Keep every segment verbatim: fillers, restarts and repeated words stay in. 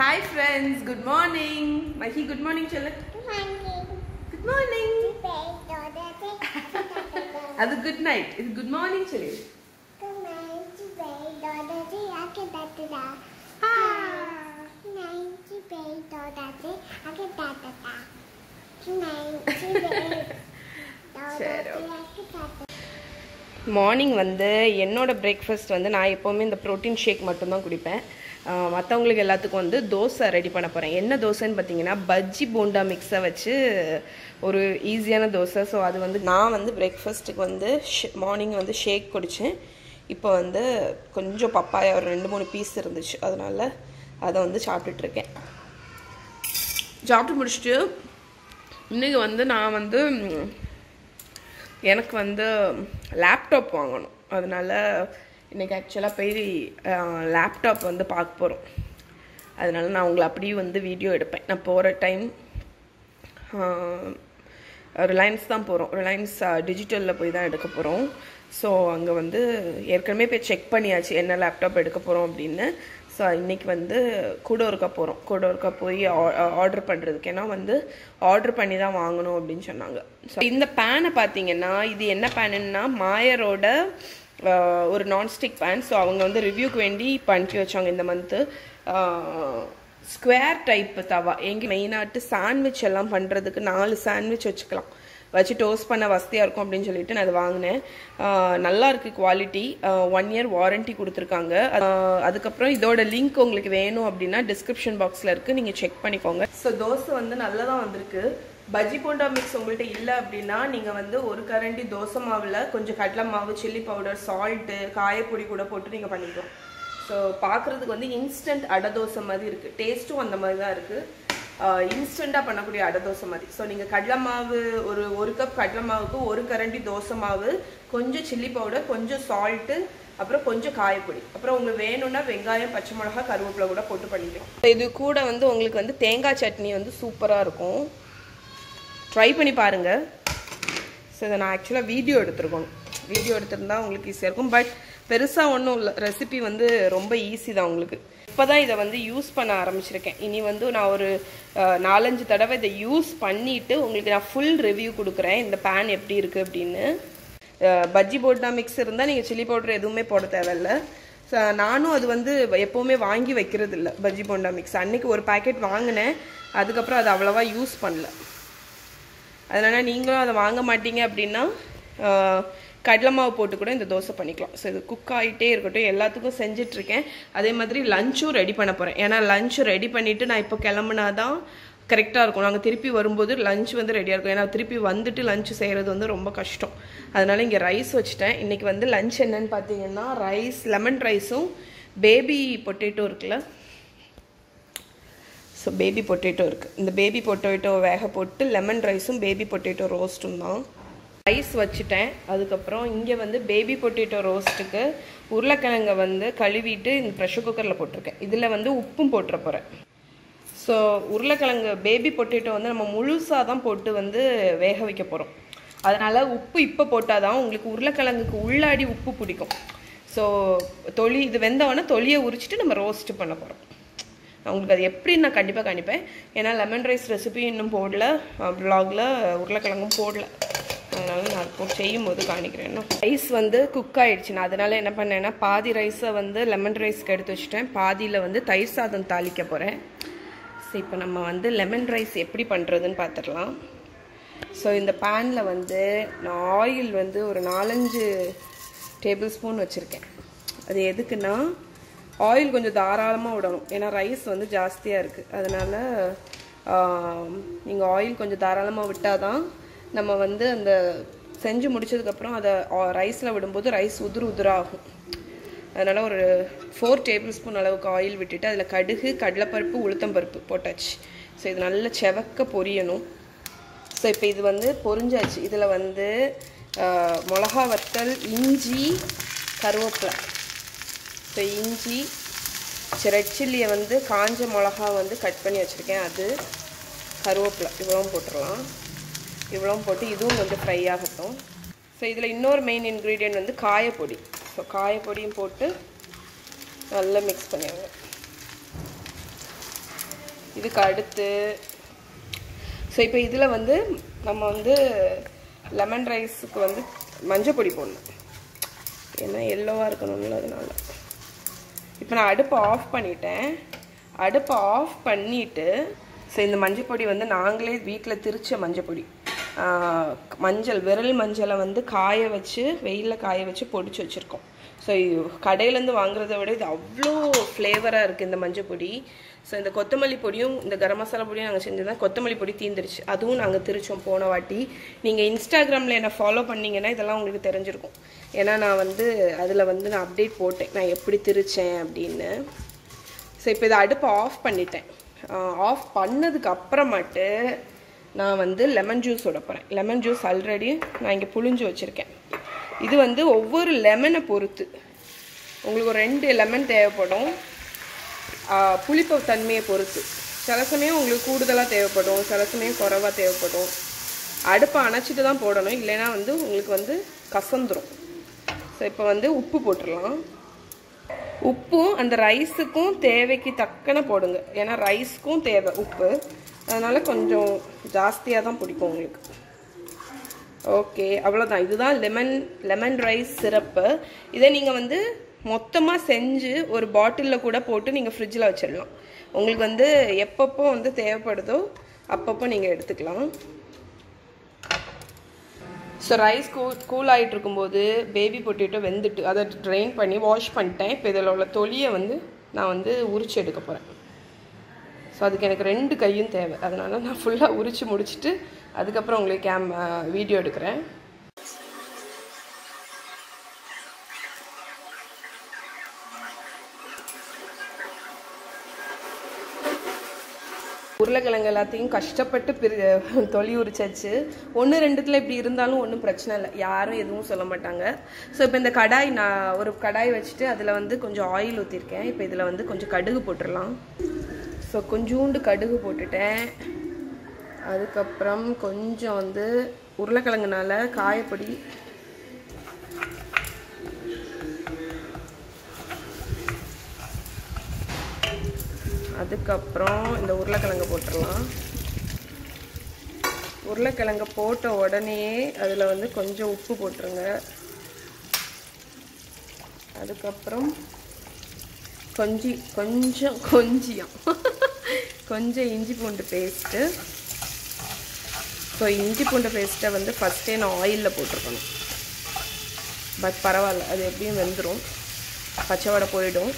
Hi friends, good morning. Mahi, good morning, Chilla. Good morning. Good morning. That's a good night. It's good morning, Chilla. Good morning. Morning வந்து என்னோட breakfast வந்து நான் எப்போவுமே இந்த protein shake மட்டும்தான் குடிப்பேன். மற்றவங்களுக்கு எல்லாத்துக்கும் வந்து தோசை ரெடி பண்ண போகிறேன். என்ன தோசைன்னு பார்த்தீங்கன்னா பஜ்ஜி போண்டா மிக்ஸை வச்சு ஒரு ஈஸியான தோசை. ஸோ அது வந்து நான் வந்து பிரேக்ஃபாஸ்ட்டுக்கு வந்து மார்னிங் வந்து ஷேக் குடித்தேன். இப்போ வந்து கொஞ்சம் பப்பாயா ஒரு ரெண்டு மூணு பீஸ் இருந்துச்சு, அதனால் அதை வந்து சாப்பிட்டுட்ருக்கேன். சாப்பிட்டு முடிச்சுட்டு இன்றைக்கி வந்து நான் வந்து எனக்கு வந்து லேப்டாப் வாங்கணும். அதனால் இன்றைக்கி ஆக்சுவலாக போய் லேப்டாப் வந்து பார்க்க போகிறோம். அதனால் நான் உங்களை அப்படியே வந்து வீடியோ எடுப்பேன். நான் போகிற டைம் ரிலையன்ஸ் தான் போகிறோம். ரிலையன்ஸ் டிஜிட்டலில் போய் தான் எடுக்க போகிறோம். ஸோ அங்கே வந்து ஏற்கனவே போய் செக் பண்ணியாச்சு என்ன லேப்டாப் எடுக்க போகிறோம் அப்படின்னு. ஸோ இன்றைக்கி வந்து கூட ஒருக்கா போகிறோம். கூட ஒருக்கா போய் ஆர்டர் பண்ணுறதுக்கு, ஏன்னா வந்து ஆர்டர் பண்ணி தான் வாங்கணும் அப்படின்னு சொன்னாங்க. ஸோ இந்த பேனை பார்த்தீங்கன்னா இது என்ன பேனுன்னா மாயரோட ஒரு நான்ஸ்டிக் பேன். ஸோ அவங்க வந்து ரிவ்யூக்கு வேண்டி இப்போ அனுப்பி வச்சாங்க இந்த மந்த்து. ஸ்கொயர் டைப்பு தவா. எங்கே மெயினாட்டு சாண்ட்விச் எல்லாம் பண்ணுறதுக்கு நாலு சாண்ட்விச் வச்சுக்கலாம், வச்சு டோஸ்ட் பண்ண வசதியாக இருக்கும் அப்படின்னு சொல்லிட்டு நான் அதை வாங்கினேன். நல்லா இருக்குது குவாலிட்டி. ஒன் இயர் வாரண்ட்டி கொடுத்துருக்காங்க. அதுக்கப்புறம் இதோட லிங்க் உங்களுக்கு வேணும் அப்படின்னா டிஸ்கிரிப்ஷன் பாக்ஸில் இருக்குது, நீங்கள் செக் பண்ணிக்கோங்க. ஸோ தோசை வந்து நல்லா தான் வந்திருக்கு. பஜ்ஜி போண்டா மிக்ஸ் உங்கள்கிட்ட இல்லை அப்படின்னா நீங்கள் வந்து ஒரு கரண்டி தோசை மாவில் கொஞ்சம் கடலை மாவு, சில்லி பவுடர், சால்ட்டு, காயப்பொடி கூட போட்டு நீங்கள் பண்ணிக்கலாம். ஸோ பார்க்குறதுக்கு வந்து இன்ஸ்டன்ட் அடை தோசை மாதிரி இருக்குது. டேஸ்ட்டும் அந்த மாதிரி தான் இருக்குது, இன்ஸ்டண்ட்டாக பண்ணக்கூடிய அடை தோசை மாதிரி. ஸோ நீங்கள் கடலை மாவு ஒரு ஒரு கப் கடலை மாவுக்கு ஒரு கரண்டி தோசை மாவு, கொஞ்சம் சில்லி பவுடர், கொஞ்சம் சால்ட்டு, அப்புறம் கொஞ்சம் காயப்பொடி, அப்புறம் உங்களுக்கு வேணும்னா வெங்காயம், பச்சை மிளகா, கருவேப்பிலை கூட போட்டு பண்ணிக்கலாம். இது கூட வந்து உங்களுக்கு வந்து தேங்காய் சட்னி வந்து சூப்பராக இருக்கும். ட்ரை பண்ணி பாருங்கள். ஸோ இதை நான் ஆக்சுவலாக வீடியோ எடுத்துருக்கோம். வீடியோ எடுத்திருந்தால் உங்களுக்கு ஈஸியாக இருக்கும். பட் பெருசாக ஒன்றும் இல்லை, ரெசிபி வந்து ரொம்ப ஈஸி தான் உங்களுக்கு. இப்போ தான் இதை வந்து யூஸ் பண்ண ஆரம்பிச்சிருக்கேன். இனி வந்து நான் ஒரு நாலஞ்சு தடவை இதை யூஸ் பண்ணிவிட்டு உங்களுக்கு நான் ஃபுல் ரிவ்யூ கொடுக்குறேன் இந்த பேன் எப்படி இருக்குது அப்படின்னு. பஜ்ஜி போண்டா மிக்ஸ் இருந்தால் நீங்கள் சில்லி பவுடர் எதுவுமே போட தேவையில்லை. ஸோ நானும் அது வந்து எப்போவுமே வாங்கி வைக்கிறது இல்லை பஜ்ஜி போண்டா மிக்ஸ். அன்றைக்கி ஒரு பேக்கெட் வாங்கினேன், அதுக்கப்புறம் அது அவ்வளோவா யூஸ் பண்ணல. அதனால் நீங்களும் அதை வாங்க மாட்டீங்க அப்படின்னா கடலை மாவு போட்டு கூட இந்த தோசை பண்ணிக்கலாம். ஸோ இது குக் ஆகிட்டே இருக்கட்டும், எல்லாத்துக்கும் செஞ்சிட்ருக்கேன். அதே மாதிரி லஞ்சும் ரெடி பண்ண போகிறேன். ஏன்னா லஞ்சு ரெடி பண்ணிவிட்டு நான் இப்போ கிளம்புனா தான் கரெக்டாக இருக்கும். நாங்கள் திருப்பி வரும்போது லஞ்ச் வந்து ரெடியாக இருக்கும். ஏன்னா திருப்பி வந்துட்டு லஞ்சு செய்கிறது வந்து ரொம்ப கஷ்டம். அதனால் இங்கே ரைஸ் வச்சுட்டேன். இன்றைக்கி வந்து லஞ்ச் என்னன்னு பார்த்தீங்கன்னா ரைஸ், லெமன் ரைஸும் பேபி பொட்டேட்டோ இருக்குல்ல, ஸோ பேபி பொட்டேட்டோ இருக்குது. இந்த பேபி பொட்டேட்டோ வேக போட்டு லெமன் ரைஸும் பேபி பொட்டேட்டோ ரோஸ்ட்டும் தான். ரைஸ் வச்சுட்டேன். அதுக்கப்புறம் இங்கே வந்து பேபி பொட்டேட்டோ ரோஸ்ட்டுக்கு உருளைக்கிழங்கை வந்து கழுவிட்டு இந்த ப்ரெஷர் குக்கரில் போட்டிருக்கேன். இதில் வந்து உப்பும் போட்டுற போகிறேன். ஸோ உருளைக்கிழங்கு பேபி பொட்டேட்டோ வந்து நம்ம முழுசாக தான் போட்டு வந்து வேக வைக்க போகிறோம். அதனால் உப்பு இப்போ போட்டால் தான் உங்களுக்கு உருளைக்கிழங்குக்கு உள்ளாடி உப்பு பிடிக்கும். ஸோ தொளி இது வெந்தவொடனே தொளியை உரிச்சிட்டு நம்ம ரோஸ்ட்டு பண்ண போகிறோம். உங்களுக்கு அது எப்படி நான் கண்டிப்பாக காணிப்பேன். ஏன்னா லெமன் ரைஸ் ரெசிபி இன்னும் போடல, ப்ளாகில் உருளைக்கிழங்கும் போடல, அதனால நான் இப்போ செய்யும் போது காணிக்கிறேன். ரைஸ் வந்து குக் ஆகிடுச்சு. நான் அதனால் என்ன பண்ணேன்னா பாதி ரைஸை வந்து லெமன் ரைஸ்க்கு எடுத்து வச்சுட்டேன், பாதியில் வந்து தயிர் சாதம் தாளிக்க போகிறேன். ஸோ இப்போ நம்ம வந்து லெமன் ரைஸ் எப்படி பண்ணுறதுன்னு பார்த்துடலாம். ஸோ இந்த பேனில் வந்து நான் ஆயில் வந்து ஒரு நாலஞ்சு டேபிள் ஸ்பூன் வச்சுருக்கேன். அது எதுக்குன்னா ஆயில் கொஞ்சம் தாராளமாக விடணும், ஏன்னா ரைஸ் வந்து ஜாஸ்தியாக இருக்குது. அதனால் நீங்கள் ஆயில் கொஞ்சம் தாராளமாக விட்டால் தான் நம்ம வந்து அந்த செஞ்சு முடித்ததுக்கப்புறம் அதை ரைஸில் விடும்போது ரைஸ் உதிர் உதிராகும். அதனால் ஒரு ஃபோர் டேபிள் ஸ்பூன் அளவுக்கு ஆயில் விட்டுட்டு அதில் கடுகு, கடலைப்பருப்பு, உளுத்தம்பருப்பு போட்டாச்சு. ஸோ இது நல்லா செவக்க பொரியணும். ஸோ இப்போ இது வந்து பொரிஞ்சாச்சு. இதில் வந்து மிளகா வத்தல், இஞ்சி, கருவேப்பிலை. ஸோ இஞ்சி, ரெட் சில்லியை வந்து காஞ்ச மிளகா வந்து கட் பண்ணி வச்சுருக்கேன், அது கருவேப்பிலை இவ்வளவும் போட்டுடலாம். இவ்வளவும் போட்டு இதுவும் வந்து ஃப்ரை ஆகட்டும். ஸோ இதில் இன்னொரு மெயின் இன்க்ரீடியன்ட் வந்து காயப்பொடி. ஸோ காயப்பொடியும் போட்டு நல்லா மிக்ஸ் பண்ணிடுங்க. இதுக்கு அடுத்து ஸோ இப்போ இதில் வந்து நம்ம வந்து லெமன் ரைஸுக்கு வந்து மஞ்சள் பொடி போடணும், ஏன்னா எல்லோவாக இருக்கணும்ல. அதனால இப்போ நான் அடுப்பை ஆஃப் பண்ணிட்டேன். அடுப்பை ஆஃப் பண்ணிவிட்டு ஸோ இந்த மஞ்சள் பொடி வந்து நாங்களே வீட்டில் திரிச்ச மஞ்சள் பொடி, மஞ்சள் விரல் மஞ்சளை வந்து காய வச்சு வெயிலில் காய வச்சு பொடிச்சு வச்சுருக்கோம். ஸோ கடையிலேருந்து வாங்குறத விட இது அவ்வளோ ஃப்ளேவராக இருக்குது இந்த மஞ்சள் பொடி. ஸோ இந்த கொத்தமல்லி பொடியும் இந்த கரம் மசாலா பொடியும் நாங்கள் செஞ்சுருந்தோம். கொத்தமல்லி பொடி தீந்துருச்சு, அதுவும் நாங்கள் திரிச்சோம் போன வாட்டி. நீங்கள் இன்ஸ்டாகிராமில் என்னை ஃபாலோ பண்ணிங்கன்னா இதெல்லாம் உங்களுக்கு தெரிஞ்சிருக்கும், ஏன்னா நான் வந்து அதில் வந்து நான் அப்டேட் போட்டேன் நான் எப்படி திரிச்சேன் அப்படின்னு. ஸோ இப்போ இதை அடுப்பை ஆஃப் பண்ணிட்டேன். ஆஃப் பண்ணதுக்கு அப்புறமாட்டு நான் வந்து லெமன் ஜூஸ் விட போகிறேன். லெமன் ஜூஸ் ஆல்ரெடி நான் இங்கே புழிஞ்சு வச்சுருக்கேன். இது வந்து ஒவ்வொரு லெமனை பொறுத்து உங்களுக்கு ஒரு ரெண்டு லெமன் தேவைப்படும், புளிப்பு தன்மையை பொறுத்து. சில சமயம் உங்களுக்கு கூடுதலாக தேவைப்படும், சில சமயம் குறைவாக தேவைப்படும். அடுப்பை அணைச்சிட்டு தான் போடணும், இல்லைன்னா வந்து உங்களுக்கு வந்து கசந்துரும். ஸோ இப்போ வந்து உப்பு போட்டுடலாம். உப்பும் அந்த ரைஸுக்கும் தேவைக்கு தக்கன போடுங்க, ஏன்னா ரைஸுக்கும் தேவை உப்பு, அதனால் கொஞ்சம் ஜாஸ்தியாக தான் பிடிக்கும் உங்களுக்கு. ஓகே, அவ்வளோதான். இதுதான் லெமன் லெமன் ரைஸ் சிரப்பு. இதை நீங்கள் வந்து மொத்தமாக செஞ்சு ஒரு பாட்டிலில் கூட போட்டு நீங்கள் ஃப்ரிட்ஜில் வச்சிடலாம். உங்களுக்கு வந்து எப்பப்போ வந்து தேவைப்படுதோ அப்பப்போ நீங்கள் எடுத்துக்கலாம். ஸோ ரைஸ் கூ கூல் ஆகிட்டு இருக்கும்போது பேபி பொட்டேட்டோ வெந்துட்டு அதை ட்ரெயின் பண்ணி வாஷ் பண்ணிட்டேன். இப்போ இதில் உள்ள தொலியை வந்து நான் வந்து உரிச்சு எடுக்க போகிறேன். ஸோ அதுக்கு எனக்கு ரெண்டு கையும் தேவை, அதனால் நான் ஃபுல்லாக உரித்து முடிச்சுட்டு அதுக்கப்புறம் உங்களுக்கு கேம் வீடியோ எடுக்கிறேன். உருளைக்கிழங்கு எல்லாத்தையும் கஷ்டப்பட்டு பிரி தொலி உரிச்சாச்சு. ஒன்று ரெண்டுத்தில் இப்படி இருந்தாலும் ஒன்றும் பிரச்சனை இல்லை, யாரும் எதுவும் சொல்ல மாட்டாங்க. ஸோ இப்போ இந்த கடாய் நான் ஒரு கடாய் வச்சுட்டு அதில் வந்து கொஞ்சம் ஆயில் ஊற்றிருக்கேன். இப்போ இதில் வந்து கொஞ்சம் கடுகு போட்டுடலாம். ஸோ கொஞ்சோண்டு கடுகு போட்டுட்டேன். அதுக்கப்புறம் கொஞ்சம் வந்து உருளைக்கிழங்குனால காயப்பொடி, அதுக்கப்புறம் இந்த உருளைக்கிழங்கு போட்டுடலாம். உருளைக்கிழங்கு போட்ட உடனே அதில் வந்து கொஞ்சம் உப்பு போட்டுருங்க. அதுக்கப்புறம் கொஞ்சி கொஞ்சம் கொஞ்சம் கொஞ்சம் இஞ்சி பூண்டு பேஸ்ட்டு. ஸோ இஞ்சி பூண்டு பேஸ்ட்டை வந்து ஃபஸ்ட்டே நான் ஆயிலில் போட்டிருக்கணும், பட் பரவாயில்ல, அது எப்படியும் வெந்துடும், பச்சை வடை போயிடும்.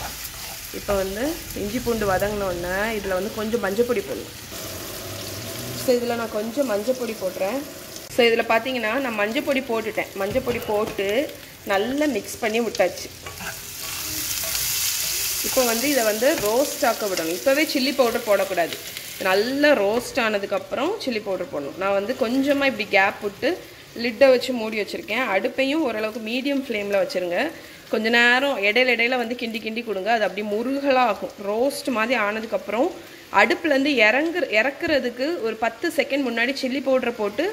இப்போ வந்து இஞ்சி பூண்டு வதங்கினோடனே இதில் வந்து கொஞ்சம் மஞ்சள் பொடி போடணும். ஸோ இதில் நான் கொஞ்சம் மஞ்சள் பொடி போடுறேன். ஸோ இதில் பார்த்தீங்கன்னா நான் மஞ்சள் பொடி போட்டுட்டேன். மஞ்சள் பொடி போட்டு நல்லா மிக்ஸ் பண்ணி விட்டாச்சு. இப்போ வந்து இதை வந்து ரோஸ்ட் ஆக்க விடணும். இப்போவே சில்லி பவுடர் போடக்கூடாது, நல்லா ரோஸ்ட் ஆனதுக்கப்புறம் சில்லி பவுடர் போடணும். நான் வந்து கொஞ்சமாக இப்படி கேப் விட்டு லிட்டை வச்சு மூடி வச்சுருக்கேன். அடுப்பையும் ஓரளவுக்கு மீடியம் ஃப்ளேமில் வச்சுருங்க. கொஞ்சம் நேரம் இடையில இடையில வந்து கிண்டி கிண்டி கொடுங்க, அது அப்படி முருகலாக ஆகும். ரோஸ்ட் மாதிரி ஆனதுக்கப்புறம் அடுப்புலேருந்து இறங்கு இறக்குறதுக்கு ஒரு பத்து செகண்ட் முன்னாடி சில்லி பவுடரை போட்டு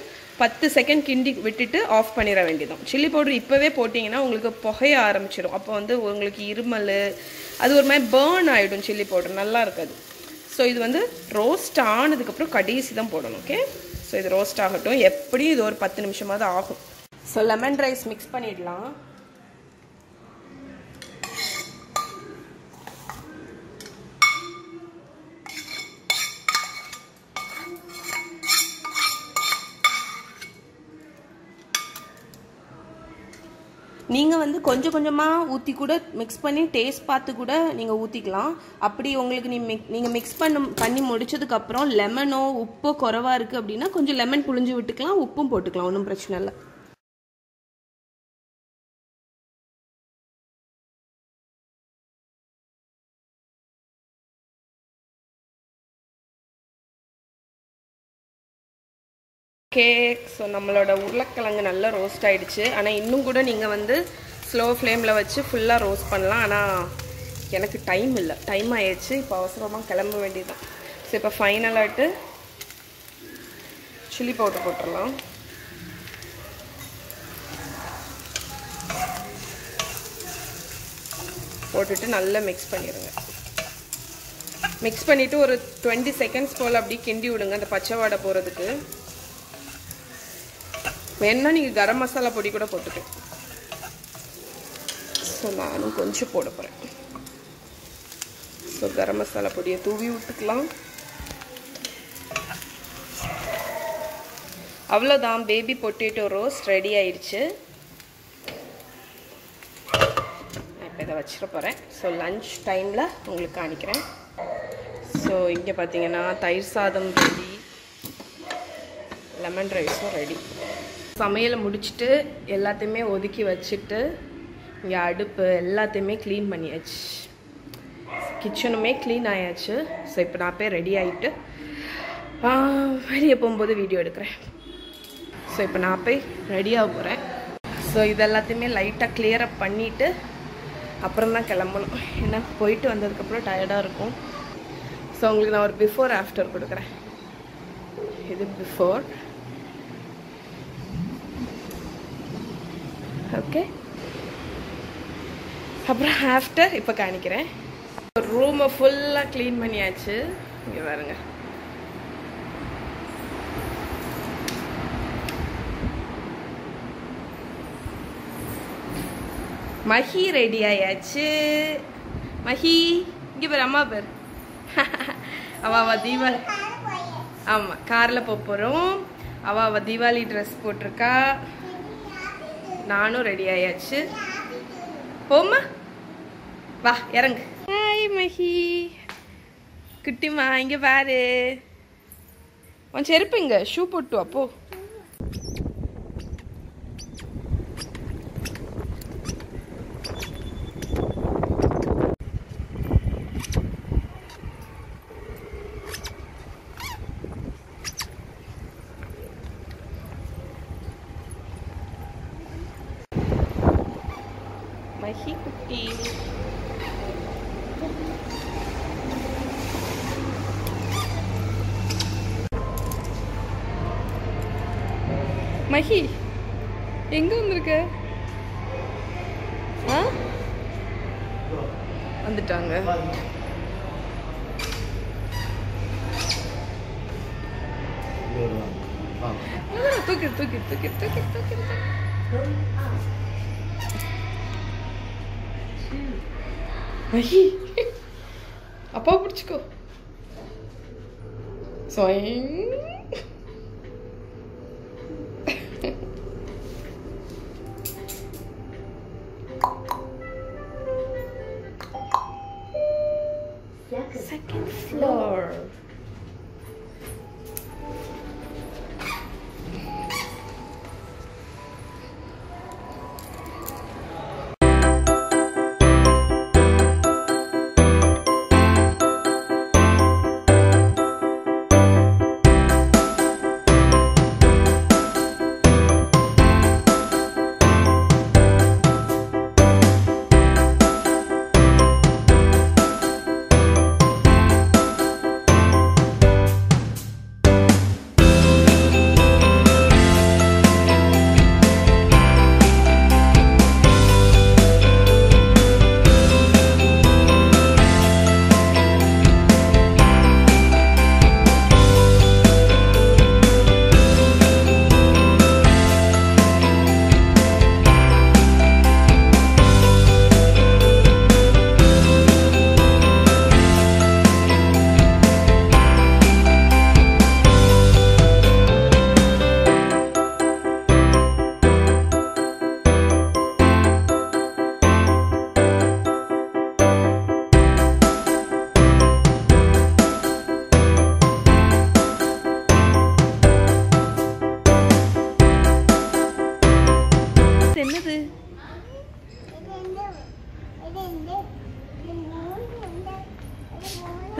பத்து செகண்ட் கிண்டி விட்டுட்டு ஆஃப் பண்ணிட வேண்டியதும். சில்லி பவுடர் இப்போவே போட்டிங்கன்னா உங்களுக்கு புகைய ஆரம்பிச்சிடும். அப்போ வந்து உங்களுக்கு இருமல் அது ஒரு மாதிரி பேர்ன் ஆகிடும், சில்லி பவுடர் நல்லா இருக்காது. ஸோ இது வந்து ரோஸ்ட் ஆனதுக்கப்புறம் கடைசி தான் போடணும். ஓகே, ஸோ இது ரோஸ்ட் ஆகட்டும், எப்படியும் இது ஒரு பத்து நிமிஷமாக தான் ஆகும். ஸோ லெமன் ரைஸ் மிக்ஸ் பண்ணிடலாம். நீங்கள் வந்து கொஞ்சம் கொஞ்சமாக ஊற்றி கூட மிக்ஸ் பண்ணி டேஸ்ட் பார்த்து கூட நீங்கள் ஊற்றிக்கலாம். அப்படி உங்களுக்கு நீ மிக் நீங்கள் மிக்ஸ் பண்ண பண்ணி முடிச்சதுக்கப்புறம் லெமனோ உப்போ குறைவாக இருக்குது அப்படின்னா கொஞ்சம் லெமன் புழிஞ்சு விட்டுக்கலாம், உப்பும் போட்டுக்கலாம், ஒன்றும் பிரச்சனை இல்லை. ஓகே, ஸோ நம்மளோட உருளைக்கிழங்கு நல்லா ரோஸ்ட் ஆகிடுச்சு. ஆனால் இன்னும் கூட நீங்கள் வந்து ஸ்லோ ஃப்ளேமில் வச்சு ஃபுல்லாக ரோஸ்ட் பண்ணலாம். ஆனால் எனக்கு டைம் இல்லை, டைம் ஆகிடுச்சு, இப்போ அவசரமாக கிளம்ப வேண்டியதுதான். ஸோ இப்போ ஃபைனலாகிட்டு சில்லி பவுடர் போட்டுடலாம். போட்டுட்டு நல்லா மிக்ஸ் பண்ணிடுங்க. மிக்ஸ் பண்ணிவிட்டு ஒரு டுவெண்ட்டி செகண்ட்ஸ் போல் அப்படியே கிண்டி விடுங்க அந்த பச்சை வாடை போகிறதுக்கு. வேணுன்னா நீங்கள் கரம் மசாலா பொடி கூட போட்டுக்கேன். ஸோ நானும் கொஞ்சம் போட போகிறேன். ஸோ கரம் மசாலா பொடியை தூவி விட்டுக்கலாம். அவ்வளோதான், பேபி பொட்டேட்டோ ரோஸ்ட் ரெடி ஆயிடுச்சு. நான் இப்போ இதை வச்சிட போகிறேன். ஸோ லஞ்ச் டைமில் உங்களுக்கு காமிக்கிறேன். ஸோ இங்கே பார்த்தீங்கன்னா தயிர் சாதம் ரெடி, லெமன் ரைஸும் ரெடி. சமையலை முடிச்சுட்டு எல்லாத்தையுமே ஒதுக்கி வச்சுட்டு இங்கே அடுப்பு எல்லாத்தையுமே க்ளீன் பண்ணியாச்சு, கிச்சனுமே க்ளீன் ஆயாச்சு. ஸோ இப்போ நான் போய் ரெடி ஆகிட்டு வெளியே போகும்போது வீடியோ எடுக்கிறேன். ஸோ இப்போ நான் போய் ரெடியாக போகிறேன். ஸோ இது எல்லாத்தையுமே லைட்டாக கிளியரப் பண்ணிவிட்டு அப்புறம் தான் கிளம்பணும். ஏன்னா போயிட்டு வந்ததுக்கப்புறம் டயர்டாக இருக்கும். ஸோ உங்களுக்கு நான் ஒரு பிஃபோர் ஆஃப்டர் கொடுக்குறேன். இது பிஃபோர், ஓகே. அப்புறம் ஆஃப்டர் இப்போ காமிக்கிறேன். ரூமை ஃபுல்லாக க்ளீன் பண்ணியாச்சு. இங்கே பாருங்க, மஹி ரெடி ஆயாச்சு. மஹி இங்கே பேர், அம்மா பேர், அவாவா தீபாவளி. ஆமாம், காரில் போகிறோம். அவாவா தீபாவளி ட்ரெஸ் போட்டிருக்கா. நானும் ரெடி ஆயாச்சு. போம்மா, வா இறங்கு. ஹாய் மஹி குட்டிமா, இங்கே பாரு. உன் செருப்பு இங்கே, ஷூ போட்டு அப்போ. மஹி குட்டி மஹி எங்க வந்திருக்க? வந்துட்டாங்க. தூக்கி தூக்கி தூக்கி தூக்கி தூக்கி மஹி அப்பா பிடிச்சிக்கோ. Second floor.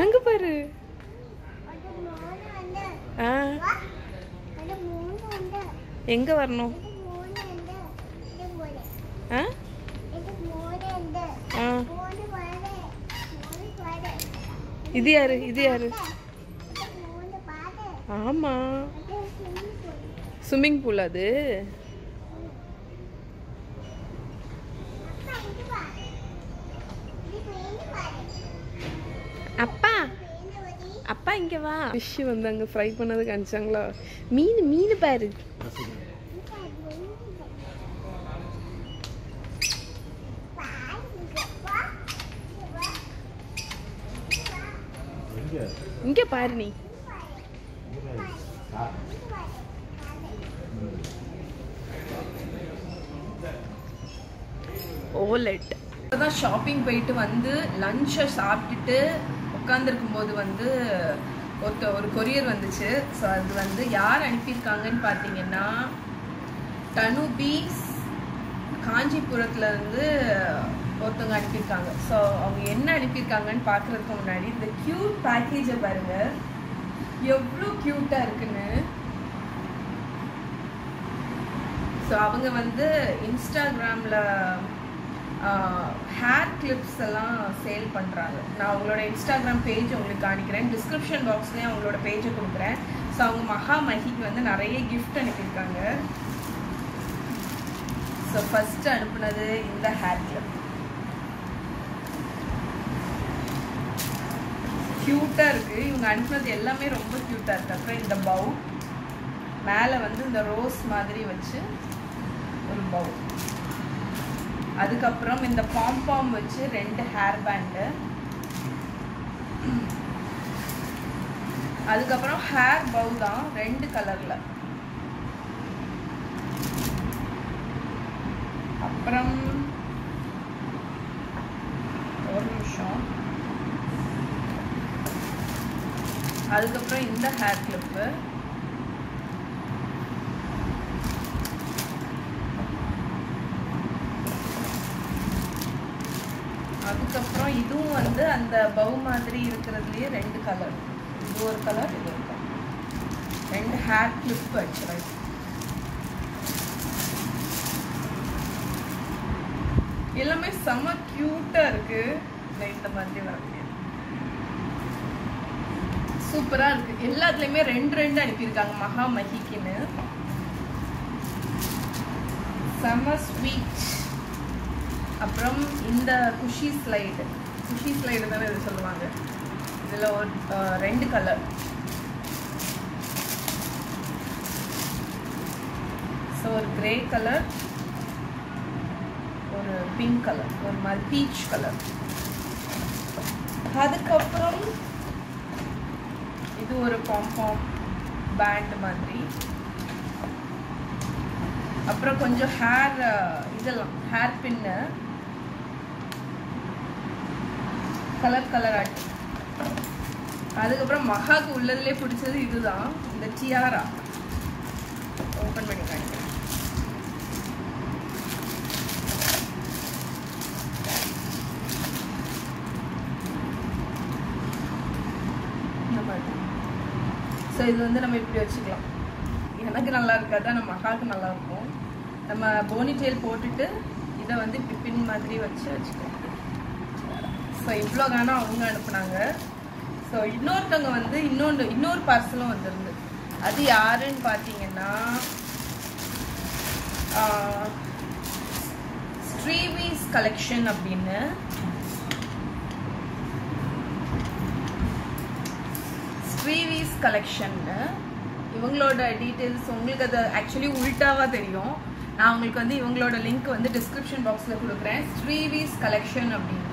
அங்க பாரு, எங்க வரணும்? இது யாரு, இது யாரு? ஆமா, ஸ்விம்மிங் பூல் அது. அப்பா அப்பா இங்கே வா. ஃபிஷ் வந்து அங்கே ஃப்ரை பண்ணதுக்கு அனுப்பிச்சாங்களா? மீன் மீன் பாரு. இங்கே பாரு நீ. ஓலட். இப்போதான் ஷாப்பிங் போயிட்டு வந்து லஞ்சை சாப்பிட்டுட்டு உட்காந்துருக்கும் போது வந்து ஒருத்த ஒரு கொரியர் வந்துச்சு. ஸோ அது வந்து யார் அனுப்பியிருக்காங்கன்னு பார்த்தீங்கன்னா தனுபி காஞ்சிபுரத்துலேருந்து ஒருத்தவங்க அனுப்பியிருக்காங்க. ஸோ அவங்க என்ன அனுப்பியிருக்காங்கன்னு பார்க்குறதுக்கு முன்னாடி இந்த க்யூட் பேக்கேஜை பாருங்கள், எவ்வளோ க்யூட்டாக இருக்குன்னு. ஸோ அவங்க வந்து இன்ஸ்டாகிராமில் ஹேர் கிளிப்ஸ் எல்லாம் சேல் பண்ணுறாங்க. நான் அவங்களோட இன்ஸ்டாகிராம் பேஜ் உங்களுக்கு காணிக்கிறேன், டிஸ்கிரிப்ஷன் பாக்ஸ்லேயும் அவங்களோட பேஜை கொடுக்குறேன். ஸோ அவங்க மகா மகிக்கு வந்து நிறைய கிஃப்ட் அனுப்பியிருக்காங்க. ஸோ ஃபஸ்ட்டு அனுப்புனது இந்த ஹேர் கிளிப், க்யூட்டாக இருக்குது. இவங்க அனுப்புனது எல்லாமே ரொம்ப க்யூட்டாக இருக்குது. அப்புறம் இந்த பவு, மேலே வந்து இந்த ரோஸ் மாதிரி வச்சு ஒரு பவு, அதுக்கப்புறம் இந்த பாம்பாம் வச்சு ரெண்டு ஹேர் பேண்டு, அதுக்கப்புறம் ஹேர் பவு தான் ரெண்டு கலரில், அப்புறம் ஒரு நிமிஷம், அதுக்கப்புறம் இந்த ஹேர் கிளிப்பு, அதுக்கப்புறம் இதுவும் வந்து அந்த பவு மாதிரி இருக்கிறதுலேயே ரெண்டு கலர், இது ஒரு கலர் இது ஒரு கலர், ரெண்டு ஹேர் கிளிப் ஆக்சுவலாக. எல்லாமே செம க்யூட்டாக இருக்குது. இந்த மாதிரி வரக்கூடிய சூப்பராக இருக்குது. எல்லாத்துலேயுமே ரெண்டு ரெண்டு அனுப்பியிருக்காங்க மகா மகிக்குன்னு. செம ஸ்வீட். அப்புறம் இந்த குஷி ஸ்லைடு, குஷி ஸ்லைடு தானே இது சொல்லுவாங்க. இதில் ஒரு ரெண்டு கலர். ஸோ ஒரு கிரே கலர், ஒரு பிங்க் கலர், ஒரு மாதிரி பீச் கலர். அதுக்கப்புறம் இது ஒரு பாம்பாம் பேண்ட் மாதிரி, அப்புறம் கொஞ்சம் ஹேர் இதெல்லாம் ஹேர் பின்னு, கலர் கலர் ஆட்டு. அதுக்கப்புறம் மகாக்கு உள்ளதுலே பிடிச்சது இதுதான், இந்த டியாரா. ஓப்பன் பண்ணி காட்டுறேன். ஸோ இது வந்து நம்ம இப்படி வச்சுக்கலாம். எனக்கு நல்லா இருக்காது, ஆனால் மகாக்கு நல்லா இருக்கும். நம்ம போனி டெயில் போட்டுட்டு இதை வந்து பிப்பின் மாதிரி வச்சு வச்சுக்கலாம். ஸோ இவ்வளோ காணம் அவங்க அனுப்புனாங்க. ஸோ இன்னொருத்தவங்க வந்து இன்னொன்று இன்னொரு பார்சலும் வந்துருந்து. அது யாருன்னு பார்த்தீங்கன்னா த்ரீ V's Collection அப்படின்னு. Three V's Collection இவங்களோட டீட்டெயில்ஸ் உங்களுக்கு அது ஆக்சுவலி உல்ட்டாவாக தெரியும். நான் உங்களுக்கு வந்து இவங்களோட லிங்க் வந்து டிஸ்கிரிப்ஷன் பாக்ஸில் கொடுக்குறேன். Three V's Collection அப்படின்னு.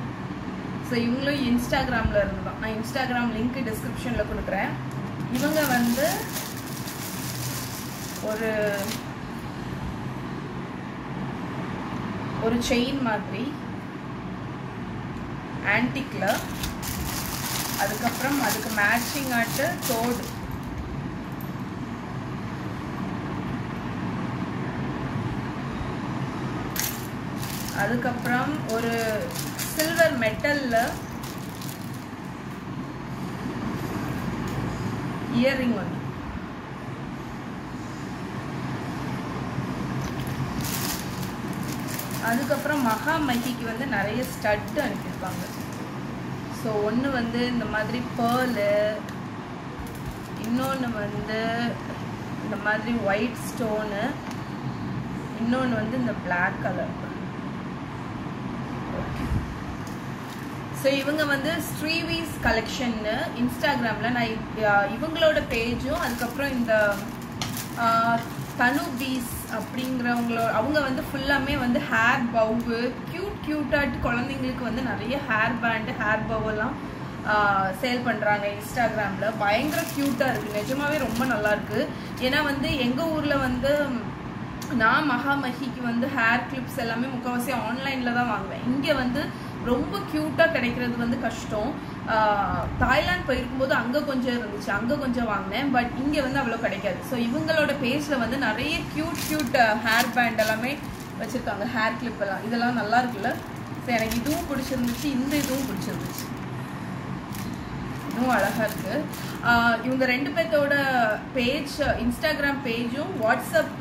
ஸோ இவங்களும் இன்ஸ்டாகிராமில் இருந்தோம். நான் இன்ஸ்டாகிராம் லிங்க் டிஸ்கிரிப்ஷனில் கொடுக்குறேன். இவங்க வந்து ஒரு ஒரு செயின் மாதிரி ஆன்டிக்ல, அதுக்கப்புறம் அதுக்கு மேட்சிங் ஆட்டு தோடு, அதுக்கப்புறம் ஒரு சில்வர் மெட்டல்ல இயரிங் ஒன்று, அதுக்கப்புறம் மகா மகிக்கு வந்து நிறைய ஸ்டட் அனுப்பியிருப்பாங்க. ஸோ ஒன்று வந்து இந்த மாதிரி பேர்லு, இன்னொன்று வந்து இந்த மாதிரி ஒயிட் ஸ்டோனு, இன்னொன்று வந்து இந்த பிளாக் கலர். ஸோ இவங்க வந்து த்ரீ வீஸ் கலெக்ஷன்னு இன்ஸ்டாகிராமில் நான் இவங்களோட பேஜும் அதுக்கப்புறம் இந்த தனு பீஸ் அப்படிங்கிறவங்களோட அவங்க வந்து ஃபுல்லாமே வந்து ஹேர் பவு க்யூட் க்யூட்டாக குழந்தைங்களுக்கு வந்து நிறைய ஹேர் பேண்டு ஹேர் பவெல்லாம் சேல் பண்ணுறாங்க இன்ஸ்டாகிராமில். பயங்கர க்யூட்டாக இருக்குது, நிஜமாகவே ரொம்ப நல்லாயிருக்கு. ஏன்னா வந்து எங்கள் ஊரில் வந்து நான் மகாமகிக்கு வந்து ஹேர் கிளிப்ஸ் எல்லாமே முக்கால்வாசி ஆன்லைனில் தான் வாங்குவேன். இங்கே வந்து ரொம்ப க்யூட்டாக கிடைக்கிறது வந்து கஷ்டம். தாய்லாந்து போயிருக்கும்போது அங்கே கொஞ்சம் இருந்துச்சு, அங்கே கொஞ்சம் வாங்கினேன், பட் இங்கே வந்து அவ்வளோ கிடைக்காது. ஸோ இவங்களோட பேஜில் வந்து நிறைய க்யூட் க்யூட் ஹேர் பேண்ட் எல்லாமே வச்சுருக்காங்க, ஹேர் கிளிப் எல்லாம். இதெல்லாம் நல்லா இருக்குல்ல? ஸோ எனக்கு இதுவும் பிடிச்சிருந்துச்சு, இந்த இதுவும் பிடிச்சிருந்துச்சு, இன்னும் அழகாக இருக்குது. இவங்க ரெண்டு பேர்த்தோட பேஜ் இன்ஸ்டாகிராம் பேஜும் வாட்ஸ்அப்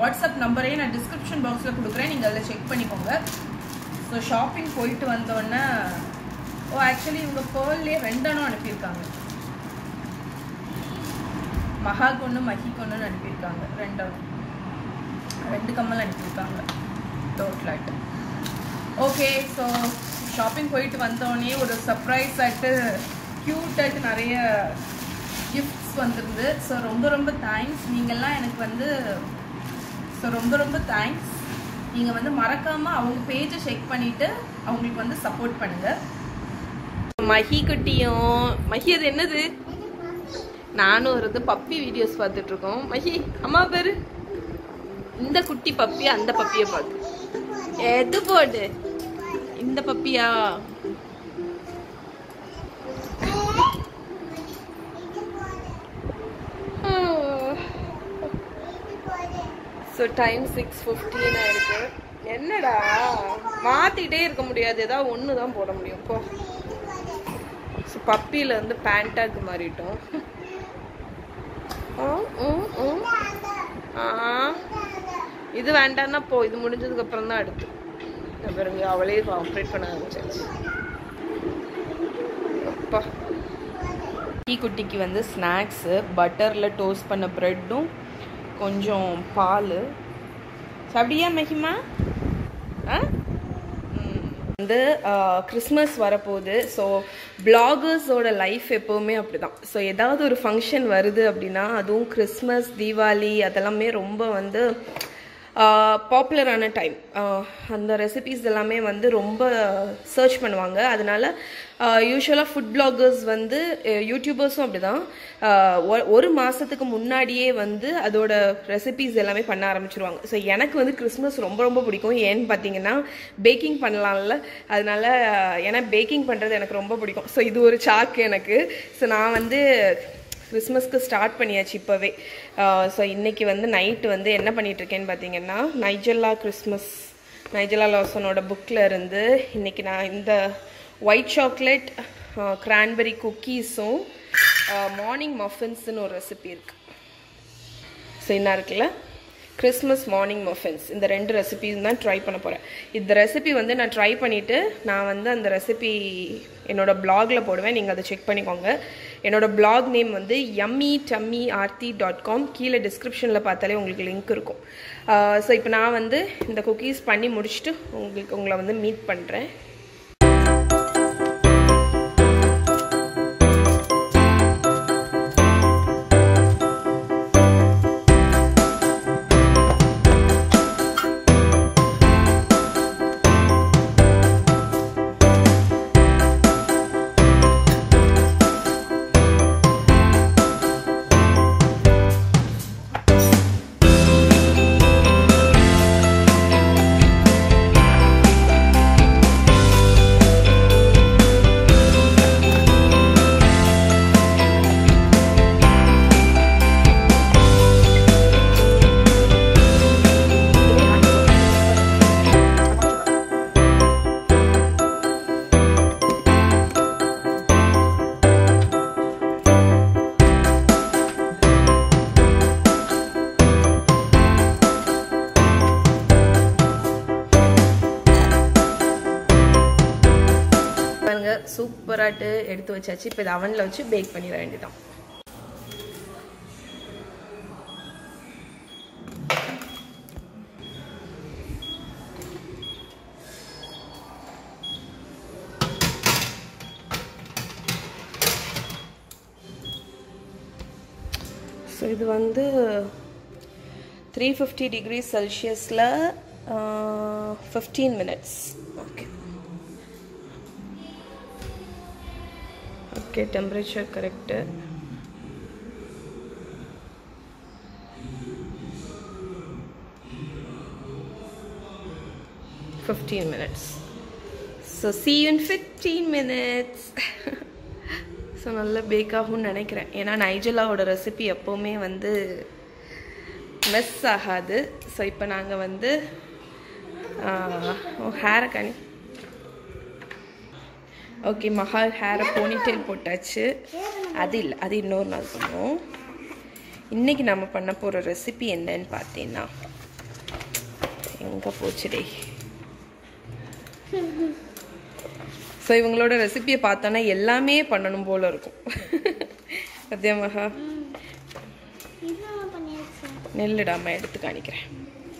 வாட்ஸ்அப் நம்பரையும் நான் டிஸ்கிரிப்ஷன் பாக்ஸில் கொடுக்குறேன், நீங்கள் அதில் செக் பண்ணிக்கோங்க. ஸோ ஷாப்பிங் போயிட்டு வந்தோடனே, ஓ ஆக்சுவலி இவங்க பேர்லேயே ரெண்டனும் அனுப்பியிருக்காங்க, மகாக்கு ஒன்று மகிக்கு ஒன்றுன்னு அனுப்பியிருக்காங்க, ரெண்டனும் ரெண்டு கம்மல் அனுப்பியிருக்காங்க டோட்டலாகிட்டு. ஓகே, ஸோ ஷாப்பிங் போயிட்டு வந்தோடனே ஒரு சர்ப்ரைஸ் ஆகிட்டு க்யூட் ஆகிட்டு நிறைய கிஃப்ட்ஸ் வந்துருந்து. ஸோ ரொம்ப ரொம்ப தேங்க்ஸ் நீங்கள்லாம் எனக்கு வந்து. ஸோ ரொம்ப ரொம்ப தேங்க்ஸ். நீங்கள் வந்து மறக்காமல் அவங்க பேஜை செக் பண்ணிவிட்டு அவங்களுக்கு வந்து சப்போர்ட் பண்ணுங்கள். மஹி குட்டியும் மஹி அது என்னது, நானும் இருந்து பப்பி வீடியோஸ் பார்த்துட்ருக்கோம். மஹி அம்மா பேர் இந்த குட்டி பப்பி, அந்த பப்பியை பார்த்து எது போடு, இந்த பப்பியா சிக்ஸ் ஃபிஃப்டீன். என்னடா மாற்றிட்டே இருக்க முடியாது, ஏதாவது ஒன்று தான் போட முடியும். இப்போ ஸோ பப்பியிலேருந்து பேண்டாக்கு மாறிட்டோம். இது வேண்டான்னா போ, இது முடிஞ்சதுக்கப்புறம் தான் அடுத்து பாருங்க. அவளே ஆப்ரேட் பண்ண ஆரம்பிச்சாச்சு. அப்பா டீ குட்டிக்கு வந்து ஸ்நாக்ஸு பட்டரில் டோஸ்ட் பண்ண ப்ரெட்டும் கொஞ்சம் பால் சாப்பிடியா மகிமா? ஆ வந்து கிறிஸ்மஸ் வரப்போகுது. ஸோ பிளாகர்ஸோட லைஃப் எப்போவுமே அப்படி தான். ஸோ ஏதாவது ஒரு ஃபங்க்ஷன் வருது அப்படின்னா, அதுவும் கிறிஸ்மஸ் தீபாவளி அதெல்லாமே ரொம்ப வந்து பாப்புலரான டைம். அந்த ரெசிபீஸ் எல்லாமே வந்து ரொம்ப சர்ச் பண்ணுவாங்க. அதனால யூஸ்வலாக ஃபுட் பிளாகர்ஸ் வந்து யூடியூபர்ஸும் அப்படி தான் ஒரு மாதத்துக்கு முன்னாடியே வந்து அதோட ரெசிபீஸ் எல்லாமே பண்ண ஆரம்பிச்சிருவாங்க. ஸோ எனக்கு வந்து கிறிஸ்மஸ் ரொம்ப ரொம்ப பிடிக்கும். ஏன்னு பார்த்தீங்கன்னா பேக்கிங் பண்ணலாம்ல, அதனால ஏன்னா பேக்கிங் பண்ணுறது எனக்கு ரொம்ப பிடிக்கும். ஸோ இது ஒரு சாக்கு எனக்கு. ஸோ நான் வந்து கிறிஸ்மஸ்க்கு ஸ்டார்ட் பண்ணியாச்சு இப்போவே. ஸோ இன்றைக்கி வந்து நைட்டு வந்து என்ன பண்ணிகிட்ருக்கேன்னு பார்த்தீங்கன்னா, நைஜெல்லா கிறிஸ்மஸ் நைஜெல்லா லாசனோட புக்கில் இருந்து இன்றைக்கி நான் இந்த ஒயிட் சாக்லேட் கிரான்பெரி குக்கீஸும் மார்னிங் மஃபின்ஸுன்னு ஒரு ரெசிபி இருக்குது. ஸோ என்ன இருக்குல்ல கிறிஸ்மஸ் மார்னிங் மஃபின்ஸ், இந்த ரெண்டு ரெசிபியும் தான் ட்ரை பண்ண போகிறேன். இந்த ரெசிபி வந்து நான் ட்ரை பண்ணிவிட்டு நான் வந்து அந்த ரெசிபி என்னோடய பிளாகில் போடுவேன், நீங்கள் அதை செக் பண்ணிக்கோங்க. என்னோடய பிளாக் நேம் வந்து yummy tummy Aarthi dot com, கீழே டிஸ்கிரிப்ஷனில் பார்த்தாலே உங்களுக்கு லிங்க் இருக்கும். ஸோ இப்போ நான் வந்து இந்த குக்கீஸ் பண்ணி முடிச்சுட்டு உங்களுக்கு உங்களை வந்து மீட் பண்ணுறேன். சூப்பராட்டு எடுத்து வச்சாச்சு. இப்போ இது அவனில் வச்சு பேக் பண்ணிட வேண்டியதான். இது வந்து த்ரீ ஃபிஃப்டி டிகிரி செல்சியஸில் fifteen minutes. Okay okay temperature correct. fifteen minutes. So see you in fifteen minutes. So நல்லா பேக் ஆகும் நினைக்கிறேன். ஏன்னா நைஜெல்லாவோட ரெசிபி எப்போவுமே வந்து மிஸ் ஆகாது. ஸோ இப்போ நாங்கள் வந்து ஹேரை கனி ஓகே மகா ஹேரை போனிட்டேல் போட்டாச்சு. அது இல்லை, அது இன்னொரு நாள் பண்ணுவோம். இன்றைக்கி நம்ம பண்ண போகிற ரெசிபி என்னன்னு பார்த்தீங்கன்னா எங்கே போச்சுடே. ஸோ இவங்களோட ரெசிபியை பார்த்தோன்னா எல்லாமே பண்ணணும் போல இருக்கும். சத்தியமாக நெல்லிடாமல் எடுத்து காணிக்கிறேன்.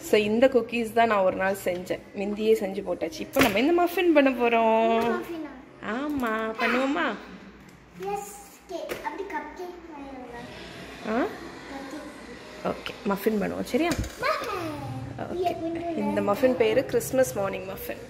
ஸோ இந்த குக்கீஸ் தான் நான் ஒரு நாள் செஞ்சேன், மிந்தியே செஞ்சு போட்டாச்சு. இப்போ நம்ம இந்த மஃபின் பண்ண போகிறோம். ஆமாம் பண்ணுவோமா? ஆ ஓகே மஃபின் பண்ணுவோம் சரியா? ஓகே இந்த மஃபின் பேர் கிறிஸ்மஸ் மார்னிங் மஃபின்.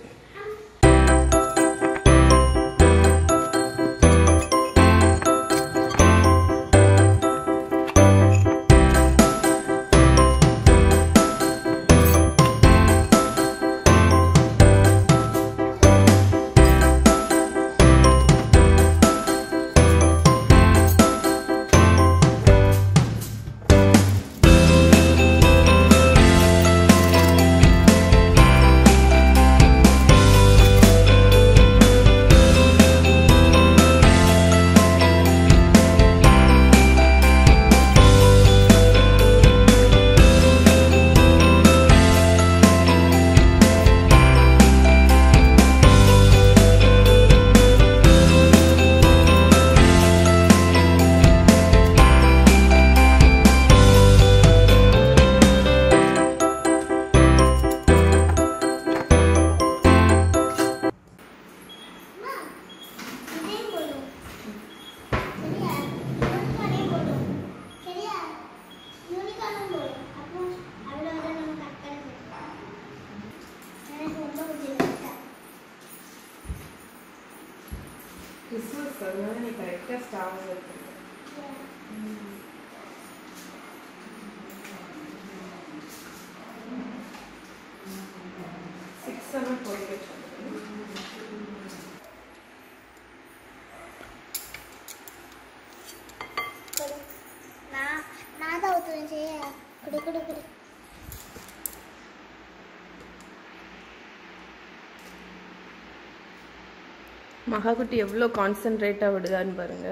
மகாகுட்டி எவ்வளோ கான்சென்ட்ரேட்டாக விடுதான்னு பாருங்க.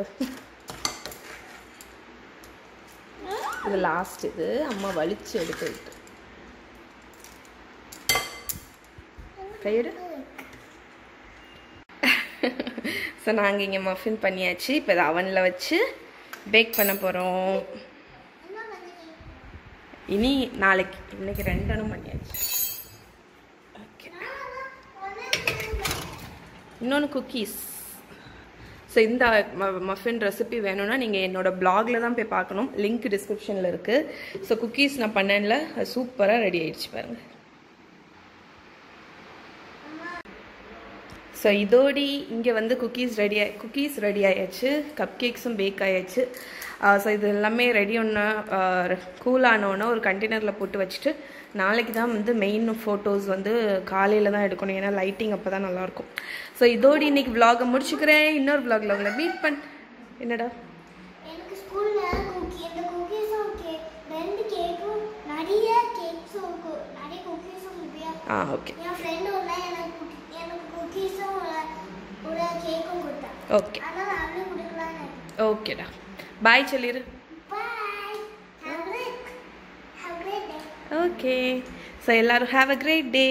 இது லாஸ்ட், இது அம்மா வலிச்சு எடுத்து விட்டு கையிடு. ஸோ நாங்கள் இங்கே மஃபின் பண்ணியாச்சு. இப்போ இதை அவனில் வச்சு பேக் பண்ண போகிறோம். இனி நாளைக்கு, இன்னைக்கு ரெண்டனும் பண்ணியாச்சு. இன்னொன்று குக்கீஸ். ஸோ இந்த மஃபின் ரெசிபி வேணும்னா நீங்கள் என்னோடய பிளாகில் தான் போய் பார்க்கணும், லிங்க் டிஸ்கிரிப்ஷனில் இருக்குது. ஸோ குக்கீஸ் நான் பண்ணல, சூப்பராக ரெடி ஆகிடுச்சு பாருங்கள். ஸோ இதோடி இங்கே வந்து குக்கீஸ் ரெடி ஆகி குக்கீஸ் ரெடி ஆகியாச்சு, கப் கேக்ஸும் பேக் ஆகியாச்சு. ஸோ இது எல்லாமே ரெடி ஒன்று கூலானோன்னா ஒரு கண்டெய்னரில் போட்டு வச்சுட்டு நாளைக்கு தான் வந்து மெயின் ஃபோட்டோஸ் வந்து காலையில் தான் எடுக்கணும், ஏன்னா லைட்டிங் அப்போ தான் நல்லாயிருக்கும். ஸோ இதோடு இன்றைக்கி விலாகை முடிச்சுக்கிறேன். இன்னொரு விலாகில் உங்களை மீட் பண். என்னடா ஆ ஓகே ஓகே ஓகேடா பாய் சொல்லிடு. ஓகே ஸோ எல்லோரும் have a great day.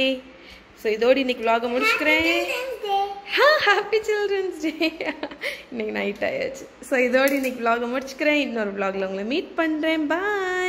So இதோடு இன்றைக்கி விலாகை முடிச்சுக்கிறேன். ஆ ஹாப்பி சில்ட்ரன்ஸ் டே, இன்னைக்கு நைட் ஆயாச்சு. ஸோ இதோடு இன்றைக்கி விலாகை முடிச்சுக்கிறேன். இன்னொரு விலாகில் உங்களை மீட் பண்ணுறேன். பாய்.